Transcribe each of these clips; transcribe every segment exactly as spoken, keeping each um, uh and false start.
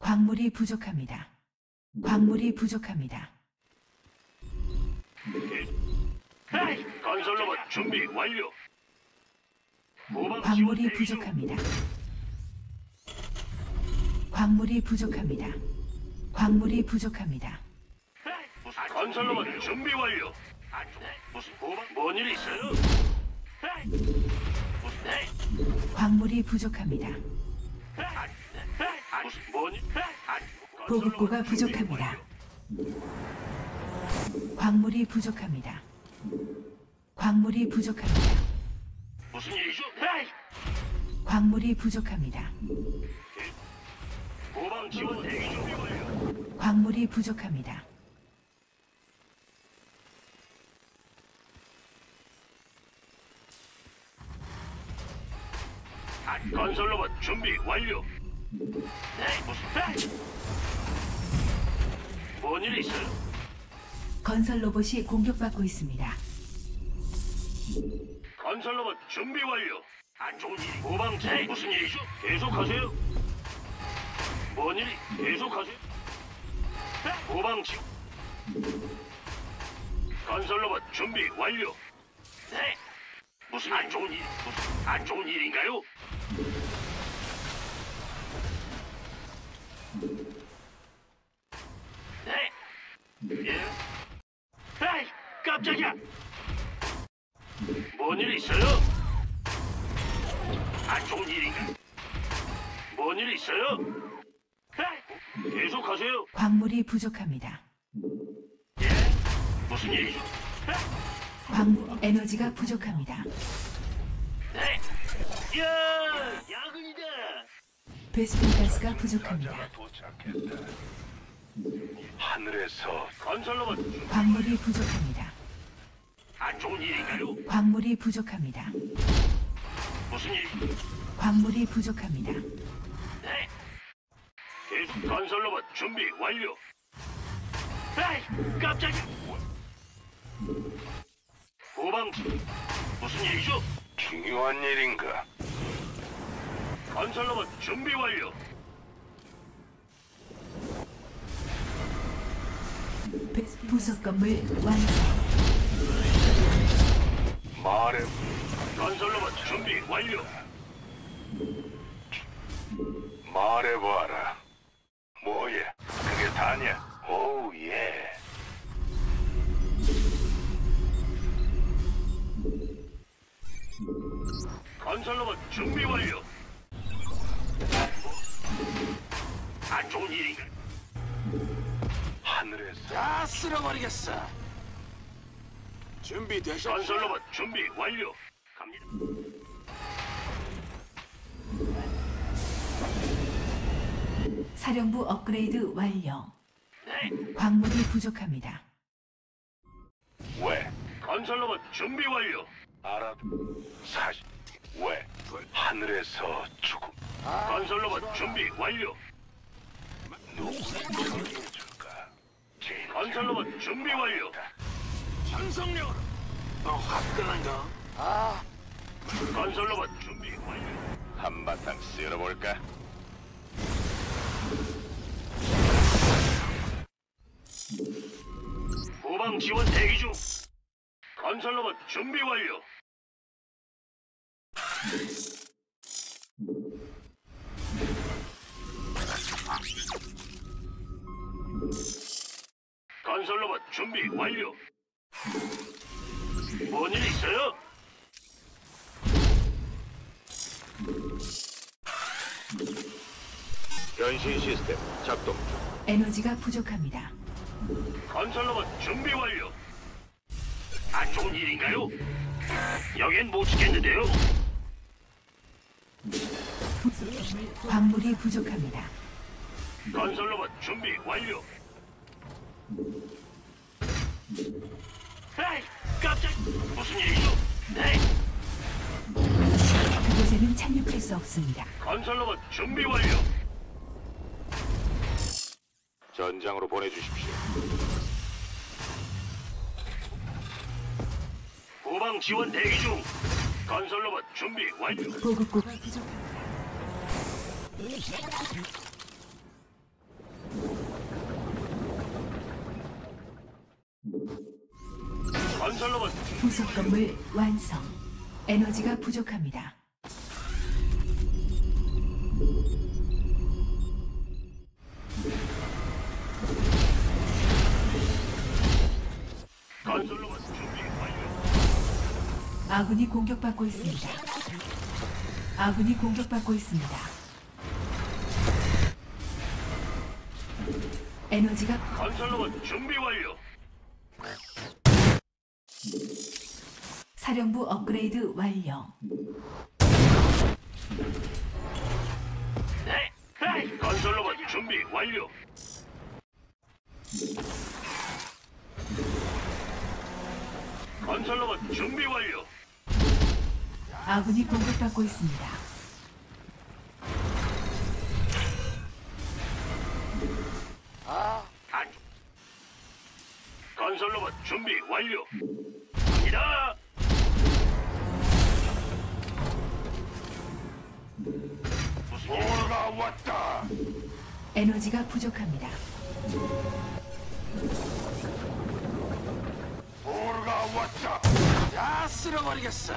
광물이 부족합니다. 광물이 부족합니다. 건설 로봇 준비 완료. 광물이 부족합니다. 광물이 부족합니다. 광물이 부족합니다. 건설 로봇 준비 완료. 무슨 뭔 일이 있어요? 광물이 부족합니다. 보급고가 부족합니다. 광물이 부족합니다. 광물이 부족합니다. 무슨 일이죠? 광물이 부족합니다. 모방 지원 대기 중. 광물이 부족합니다. 건설 로봇 준비 완료. 네, 무슨 뭔 일이 있어요? 건설 로봇이 공격받고 있습니다. 건설 로봇 준비 완료. 안 좋은 일이 모방제 무슨 일이죠? 계속하세요. 뭔 일이 계속하세요. 모방지 건설 로봇 준비 완료. 네. 무슨 안 좋은 일, 무슨 안 좋은 일인가요? 네. 예. 에이, 깜짝이야. 뭔 일 있어요? 안 좋은 일인가? 뭔 일 있어요? 에이, 계속하세요. 광물이 부족합니다. 예? 무슨 일이죠? 에이. 광 에너지가 부족합니다. 네. 야, 야근이다. 베스핀 가스가 부족합니다. 하늘에서 건설로만 광물이 부족합니다. 안 좋은 일인가요? 광물이 부족합니다. 무슨 일? 광물이 부족합니다. 네. 계속 건설로만 준비 완료. 에이, 깜짝이야. 도방 무슨 일이죠? 중요한 일인가? 건설 로봇 준비 완료. 부속 건물 완성. 말해. 건설 로봇 준비 완료. 말해봐라. 뭐야? 그게 다냐? 오우 예. 건설 로봇 준비 완료. 안 좋은 일인가? 하늘에서 다 쓸어버리겠어. 준비되셨죠? 건설 로봇 준비 완료. 갑니다. 사령부 업그레이드 완료. 네. 광물이 부족합니다. 왜? 건설 로봇 준비 완료. 알아. 사실 왜? 하늘에서 죽음. 아, 건설 로봇 준비 완료. 누구가 건설 로봇 준비 완료. 전성력. 너 화끈한가? 아. 건설 로봇 준비 완료. 한바탕 쓸어볼까? 후방 지원 대기 중. 건설 로봇 준비 완료. 건설 로봇 준비 완료. 뭔 일 있어요? 변신 시스템 작동 중. 에너지가 부족합니다. 건설 로봇 준비 완료. 안 좋은 일인가요? 여긴 못 지켰는데요. 광물이 부족합니다. 건설 로봇 준비 완료. 에이, 깜짝! 무슨 일이죠? 네. 그곳에는 착륙할 수 없습니다. 건설 로봇 준비 완료. 전장으로 보내주십시오. 후방 지원 대기 중. 건설로봇 준비 완료. 보급고가 부족합니다. 건설로봇 후속 건물 완성. 에너지가 부족합니다. 건설로봇 준비 완료. 아군이 공격받고 있습니다. 아군이 공격받고 있습니다. 에너지가 건설로봇 준비 완료. 사령부 업그레이드 완료. 네, 네. 건설 로봇 준비 완료. 건설 로봇 준비 완료. 아군이 공격받고 있습니다. 아, 안. 건설 로봇 준비 완료. 갑니다. 왔다. 에너지가 부족합니다. 오르가 왔다. 다 쓸어버리겠어.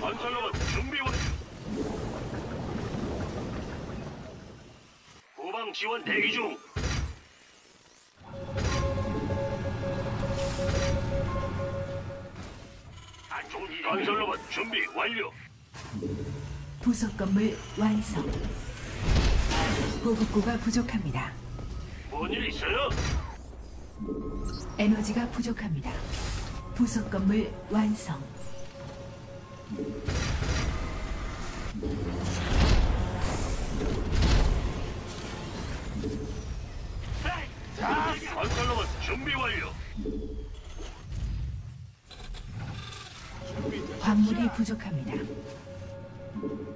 건설로봇 준비 완료. 후방 지원 대기 중. 건설로봇 준비 완료. 부속 건물 완성. 보급고가 부족합니다. 뭔 일 있어요? 에너지가 부족합니다. 부속 건물 완성. 자, 건설로봇 준비 완료. 광물이 부족합니다.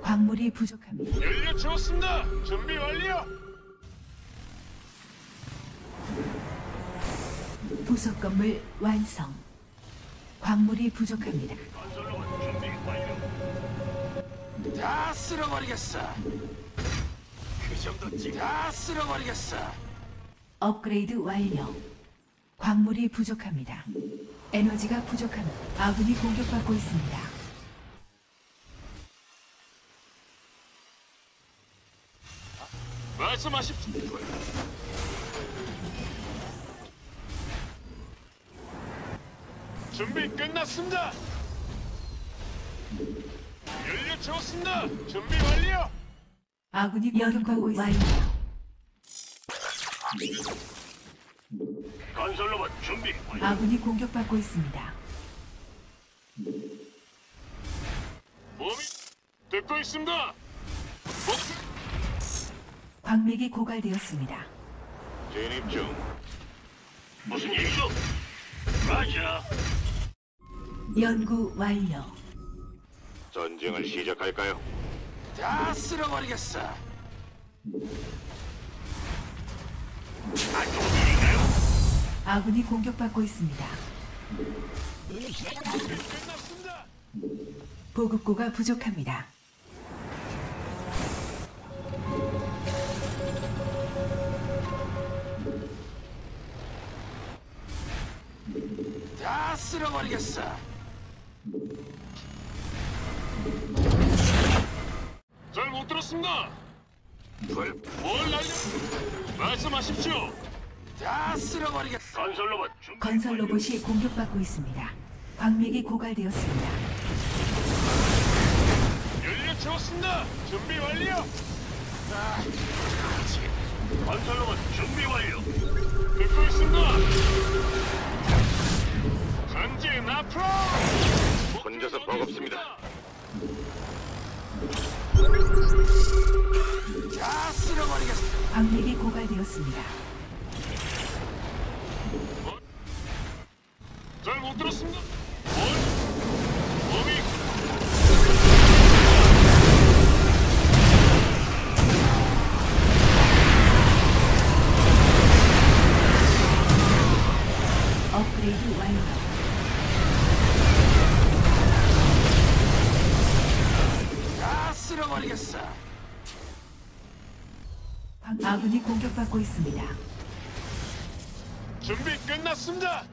광물이 부족합니다. 연료 채웠습니다. 준비 완료. 부속 건물 완성. 광물이 부족합니다. 건설로봇 준비 완료. 다 쓸어버리겠어. 그 정도 찍. 다 쓸어버리겠어. 업그레이드 완료. 광물이 부족합니다. 에너지가 부족합니다. 아군이 공격받고 있습니다. 말씀하십시오. 준비 끝났습니다. 연료 채웠습니다. 준비 완료. 아군이 공격하고 있습니다. 건설로봇 준비 완료. 아군이 공격받고 있습니다. 몸이 듣고 있습니다. 목표 광맥이 고갈되었습니다. 진입 중. 무슨 일이죠? 맞아. 연구 완료. 전쟁을 시작할까요? 다 쓸어버리겠어. 안 좋은 일인가요? 아군이 공격받고 있습니다. 끝났습니다. 보급고가 부족합니다. 다 쓸어버리겠어. 잘 못 들었습니다. 뭘 날려? 말씀하십시오. 다 쓸어버리겠어. 건설로봇 준비. 건설로봇이 공격받고 있습니다. 광맥이 고갈되었습니다. 연료 채웠습니다. 준비 완료. 아, 건설로봇 준비 완료. 듣고 있습니다. 전진 앞으로! 혼자서 버겁습니다. 자, 쓸어버리겠습니다. 광맥이 고갈되었습니다. 어? 잘 못 들었습니다. 몸이 업그레이드 완료. 버리겠어. 아군이 공격받고 있습니다. 준비 끝났습니다.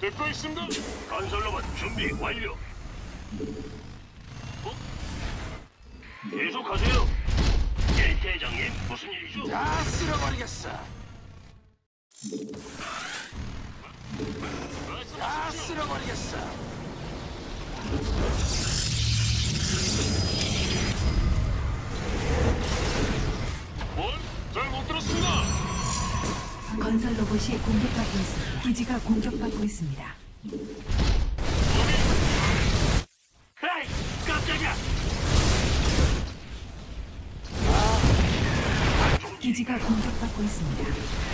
듣고 있습니다. 건설로봇 준비 완료. 어? 계속하세요. 예, 대장님 무슨 일이죠? 다 쓸어버리겠어. 다 쓸어버리겠어. 뭘? 잘 못 들었습니다. 건설 로봇이 공격받고 있습니다. 기지가 공격받고 있습니다. 헤이! 깜짝이야! 기지가 공격받고 있습니다.